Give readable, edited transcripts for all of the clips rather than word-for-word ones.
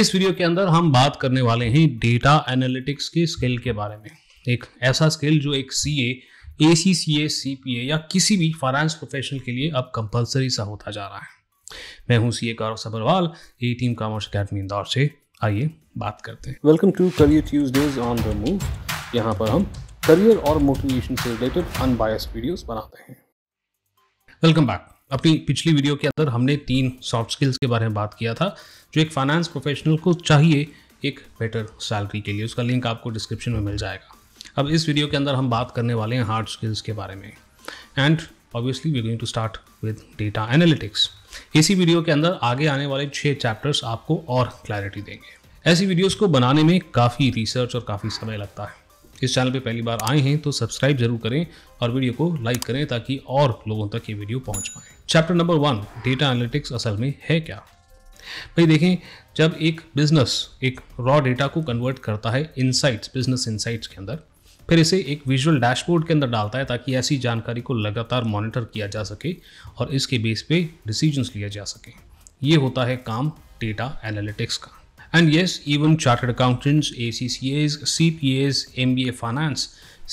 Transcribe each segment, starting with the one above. इस वीडियो के अंदर हम बात करने वाले हैं डेटा एनालिटिक्स के स्किल के बारे में। एक ऐसा स्किल जो एक सीए, एसीसीए, सीपीए या किसी भी फाइनेंस प्रोफेशनल के लिए अब कंपलसरी सा होता जा रहा है। मैं हूं सीए गौरव सबरवाल, ए टीम कॉमर्स अकेडमी इंदौर से। आइए बात करते हैं। Welcome to career Tuesdays on the move. यहाँ पर हम करियर और मोटिवेशन से रिलेटेड अनबायस्ड वीडियोस बनाते हैं। Welcome back. अपनी पिछली वीडियो के अंदर हमने 3 सॉफ्ट स्किल्स के बारे में बात किया था जो एक फाइनेंस प्रोफेशनल को चाहिए एक बेटर सैलरी के लिए। उसका लिंक आपको डिस्क्रिप्शन में मिल जाएगा। अब इस वीडियो के अंदर हम बात करने वाले हैं हार्ड स्किल्स के बारे में, and obviously we going to start with data analytics. इसी वीडियो के अंदर आगे आने वाले 6 चैप्टर्स आपको और क्लैरिटी देंगे। ऐसी वीडियोज़ को बनाने में काफ़ी रिसर्च और काफ़ी समय लगता है। इस चैनल पे पहली बार आए हैं तो सब्सक्राइब जरूर करें और वीडियो को लाइक करें ताकि और लोगों तक ये वीडियो पहुंच पाए। चैप्टर नंबर 1, डेटा एनालिटिक्स असल में है क्या। भाई देखें, जब एक बिजनेस एक रॉ डेटा को कन्वर्ट करता है इनसाइट्स, बिजनेस इनसाइट्स के अंदर, फिर इसे एक विजुअल डैशबोर्ड के अंदर डालता है ताकि ऐसी जानकारी को लगातार मॉनिटर किया जा सके और इसके बेस पे डिसीजंस लिए जा सके। ये होता है काम डेटा एनालिटिक्स का। And yes, even chartered accountants, ACCAs, CPAs, MBA finance,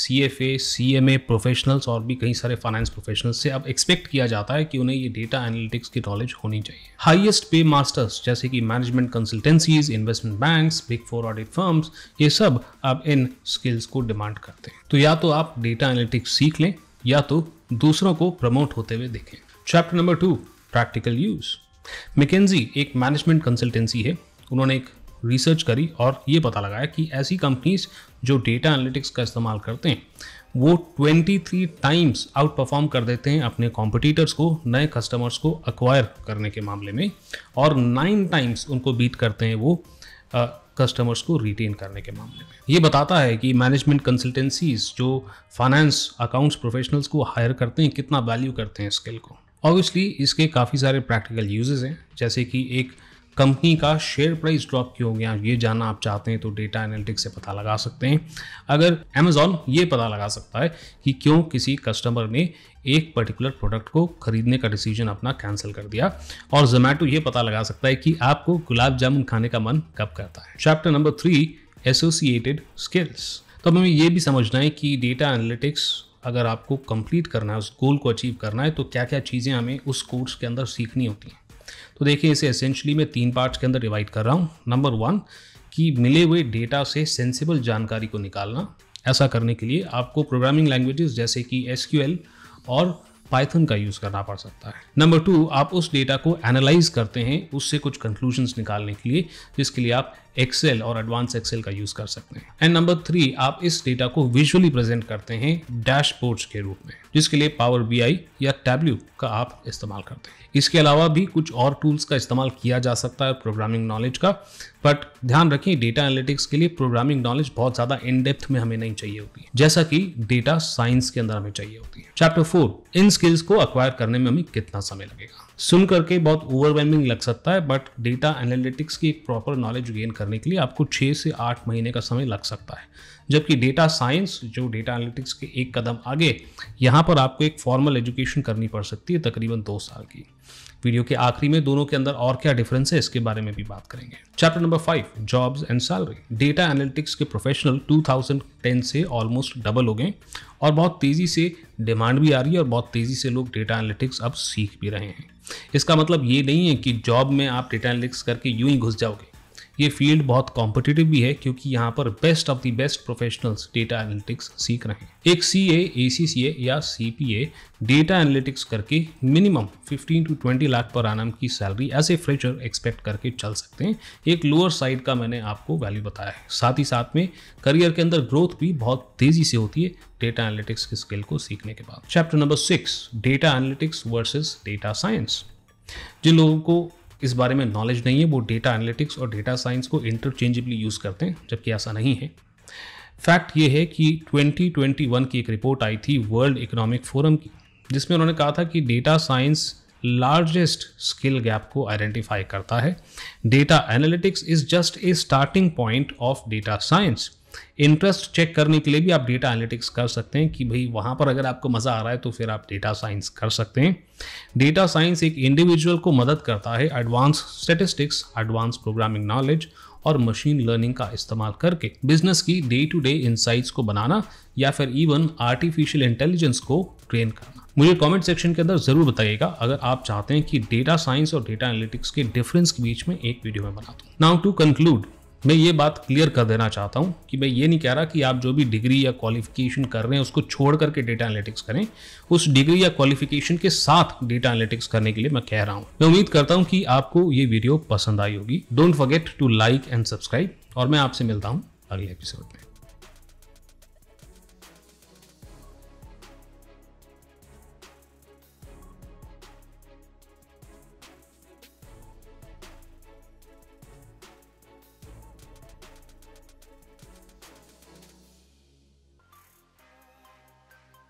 CFA, CMA professionals और भी कई सारे फाइनेंस प्रोफेशनल्स से अब एक्सपेक्ट किया जाता है कि उन्हें ये डेटा एनालिटिक्स की नॉलेज होनी चाहिए। हाईएस्ट पे मास्टर्स जैसे कि management consultancies, investment banks, big four audit firms, ये सब अब इन स्किल्स को डिमांड करते हैं। तो या तो आप डेटा एनालिटिक्स सीख लें या तो दूसरों को प्रमोट होते हुए देखें। Chapter number 2, practical use. McKinsey एक मैनेजमेंट कंसल्टेंसी है। उन्होंने एक रिसर्च करी और ये पता लगाया कि ऐसी कंपनीज जो डेटा एनालिटिक्स का इस्तेमाल करते हैं वो 23 टाइम्स आउट परफॉर्म कर देते हैं अपने कॉम्पिटिटर्स को, नए कस्टमर्स को अक्वायर करने के मामले में, और 9 टाइम्स उनको बीट करते हैं वो कस्टमर्स को रिटेन करने के मामले में। ये बताता है कि मैनेजमेंट कंसल्टेंसीज जो फाइनेंस अकाउंट्स प्रोफेशनल्स को हायर करते हैं कितना वैल्यू करते हैं स्किल को। ऑब्वियसली इसके काफ़ी सारे प्रैक्टिकल यूजेज हैं, जैसे कि एक कंपनी का शेयर प्राइस ड्रॉप क्यों हो गया ये जानना आप चाहते हैं तो डेटा एनालिटिक्स से पता लगा सकते हैं। अगर Amazon ये पता लगा सकता है कि क्यों किसी कस्टमर ने एक पर्टिकुलर प्रोडक्ट को खरीदने का डिसीजन अपना कैंसिल कर दिया, और Zomato ये पता लगा सकता है कि आपको गुलाब जामुन खाने का मन कब करता है। Chapter number 3, associated skills. तो हमें ये भी समझना है कि डेटा एनालिटिक्स अगर आपको कंप्लीट करना है, उस गोल को अचीव करना है, तो क्या क्या चीज़ें हमें उस कोर्स के अंदर सीखनी होती हैं। तो देखिए, इसे एसेंशियली मैं 3 पार्ट्स के अंदर डिवाइड कर रहा हूँ। नंबर 1 कि मिले हुए डेटा से सेंसिबल जानकारी को निकालना। ऐसा करने के लिए आपको प्रोग्रामिंग लैंग्वेजेस जैसे कि SQL और Python का यूज़ करना पड़ सकता है। नंबर 2, आप उस डेटा को एनालाइज करते हैं, उससे कुछ कंक्लूजन्स निकालने के लिए, जिसके लिए आप एक्सेल और एडवांस एक्सेल का यूज़ कर सकते हैं। एंड नंबर 3, आप इस डेटा को विजुअली प्रेजेंट करते हैं डैशबोर्ड्स के रूप में, जिसके लिए पावर BI या टैब्ल्यू का आप इस्तेमाल करते हैं। इसके अलावा भी कुछ और टूल्स का इस्तेमाल किया जा सकता है प्रोग्रामिंग नॉलेज का, बट ध्यान रखें डेटा एनालिटिक्स के लिए प्रोग्रामिंग नॉलेज बहुत ज़्यादा इन डेप्थ में हमें नहीं चाहिए होती, जैसा कि डेटा साइंस के अंदर हमें चाहिए होती है। चैप्टर 4, इन स्किल्स को अक्वायर करने में हमें कितना समय लगेगा। सुन करके बहुत ओवरवेलमिंग लग सकता है, बट डेटा एनालिटिक्स की एक प्रॉपर नॉलेज गेन करने के लिए आपको 6 से 8 महीने का समय लग सकता है, जबकि डेटा साइंस जो डेटा एनालिटिक्स के एक कदम आगे, यहाँ पर आपको एक फॉर्मल एजुकेशन करनी पड़ सकती है तकरीबन 2 साल की। वीडियो के आखिरी में दोनों के अंदर और क्या डिफरेंस है इसके बारे में भी बात करेंगे। Chapter number 5, jobs and salary. Data analytics के प्रोफेशनल 2010 से ऑलमोस्ट डबल हो गए और बहुत तेज़ी से डिमांड भी आ रही है और बहुत तेज़ी से लोग डेटा एनालिटिक्स अब सीख भी रहे हैं। इसका मतलब ये नहीं है कि जॉब में आप डेटा एनालिटिक्स करके यूं ही घुस जाओगे। ये फील्ड बहुत कॉम्पिटिटिव भी है क्योंकि यहाँ पर best of the best professionals data analytics सीख रहे हैं। एक सीए, एसीसीए या सीपीए डेटा एनालिटिक्स करके minimum 15 to 20 lakh per annum की salary as a fresher expect करके चल सकते हैं। एक लोअर साइड का मैंने आपको वैल्यू बताया है। साथ ही साथ में करियर के अंदर ग्रोथ भी बहुत तेज़ी से होती है डेटा एनालिटिक्स के स्किल को सीखने के बाद। Chapter number 6, data analytics versus data science. जिन लोगों को इस बारे में नॉलेज नहीं है वो डेटा एनालिटिक्स और डेटा साइंस को इंटरचेंजेबली यूज़ करते हैं, जबकि ऐसा नहीं है। फैक्ट ये है कि 2021 की एक रिपोर्ट आई थी वर्ल्ड इकोनॉमिक फोरम की, जिसमें उन्होंने कहा था कि data science largest skill gap को आइडेंटिफाई करता है। Data analytics is just a starting point of data science. Interest check करने के लिए भी आप डेटा एनालिटिक्स कर सकते हैं कि भाई वहाँ पर अगर आपको मज़ा आ रहा है तो फिर आप डेटा साइंस कर सकते हैं। डेटा साइंस एक इंडिविजुअल को मदद करता है advance statistics, advance programming knowledge और मशीन लर्निंग का इस्तेमाल करके बिजनेस की डे टू डे इंसाइट्स को बनाना या फिर इवन आर्टिफिशियल इंटेलिजेंस को ट्रेन करना। मुझे कमेंट सेक्शन के अंदर ज़रूर बताइएगा अगर आप चाहते हैं कि डेटा साइंस और डेटा एनालिटिक्स के डिफरेंस के बीच में एक वीडियो में बना दूँ। नाउ टू कंक्लूड, मैं ये बात क्लियर कर देना चाहता हूँ कि मैं ये नहीं कह रहा कि आप जो भी डिग्री या क्वालिफिकेशन कर रहे हैं उसको छोड़ करके डेटा एनालिटिक्स करें। उस डिग्री या क्वालिफिकेशन के साथ डेटा एनालिटिक्स करने के लिए मैं कह रहा हूँ। मैं उम्मीद करता हूँ कि आपको ये वीडियो पसंद आई होगी। Don't forget to like and subscribe और मैं आपसे मिलता हूँ अगले एपिसोड में।